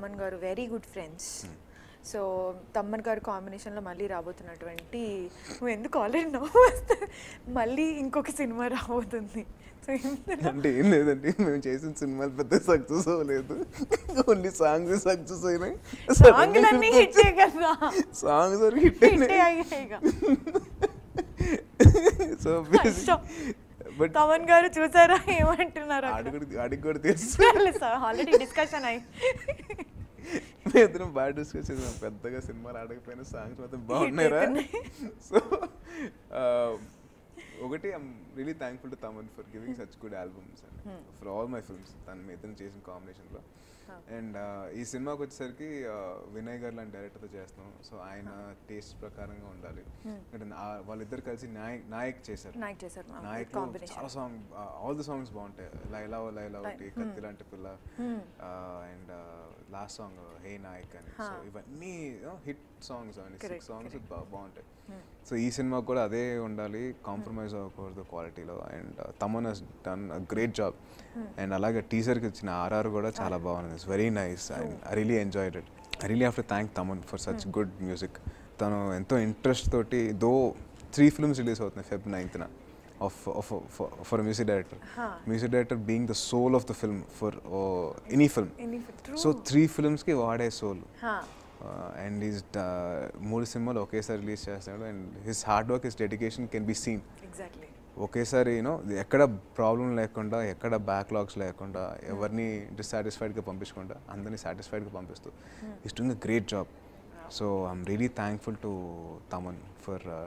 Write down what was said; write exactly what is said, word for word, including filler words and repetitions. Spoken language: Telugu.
Thaman garu very good friends. Hmm. So, Thaman garu combination lo malli raabothunnatuvanti nu endu college now malli inkoka cinema raabotundi. So, ante em ledandi mem chesina cinema pedda success avaledu. Only songs success ayinai. Songs anni hit cheyagadha. Songs are hit ayega. So, but Thaman garu chusara em antunnaru adigudu adigudu telusu sir already discussion ai మేదరం బాడ్ డిస్కస్ చేసాం పెద్దగా సినిమా ఆడకపోయినా సాంగ్స్ మాత్రం బాగున్నాయిరా సో ఒకటి I am really thankful to Thaman for giving such good albums and for all my films తను మేదరం చేసిన కాంబినేషన్ లో అండ్ ఈ సినిమాకి వచ్చేసరికి వినయ్ గారు లాంటి డైరెక్టర్తో చేస్తాం సో ఆయన టేస్ట్ ప్రకారంగా ఉండాలి అంటే వాళ్ళిద్దరు కలిసి నాయక్ నాయక్ చేశారు నాయక్ చాలా సాంగ్ ఆల్ ది సాంగ్స్ బాగుంటాయి లైలా ఓ లైలా ఒకటి కత్తి లాంటి పిల్ల and last song hey Nayak అని సో ఇవన్నీ హిట్ సాంగ్స్ అవన్నీ సిక్స్ సాంగ్స్ బాగుంటాయి సో ఈ సినిమా కూడా అదే ఉండాలి కాంప్రమైజ్ అవ్వకూడదు క్వాలిటీలో and Thaman has done a great job and అలాగే టీజర్కి వచ్చిన ఆర్ఆర్ కూడా చాలా బాగుంది it's very nice and I really enjoyed it I really have to thank Thaman for such good music తను ఎంతో ఇంట్రెస్ట్ తోటి దో త్రీ ఫిల్మ్స్ రిలీజ్ అవుతున్నాయి Feb నైన్త్న Of, of, of, for a music director. Huh. Music director being the soul of the film for uh, any film. Any, so three films ke vaade soul. Huh. Uh, and his mood symbol okay sir release chestadu and his hard work, his dedication can be seen. Exactly. Okay sir, you know, ekkada problem lekunda, ekkada backlogs lekunda, evarni dissatisfied ga pampishkunda, andarni satisfied ga pampistu. He's doing a great job. So I'm really thankful to Thaman for uh,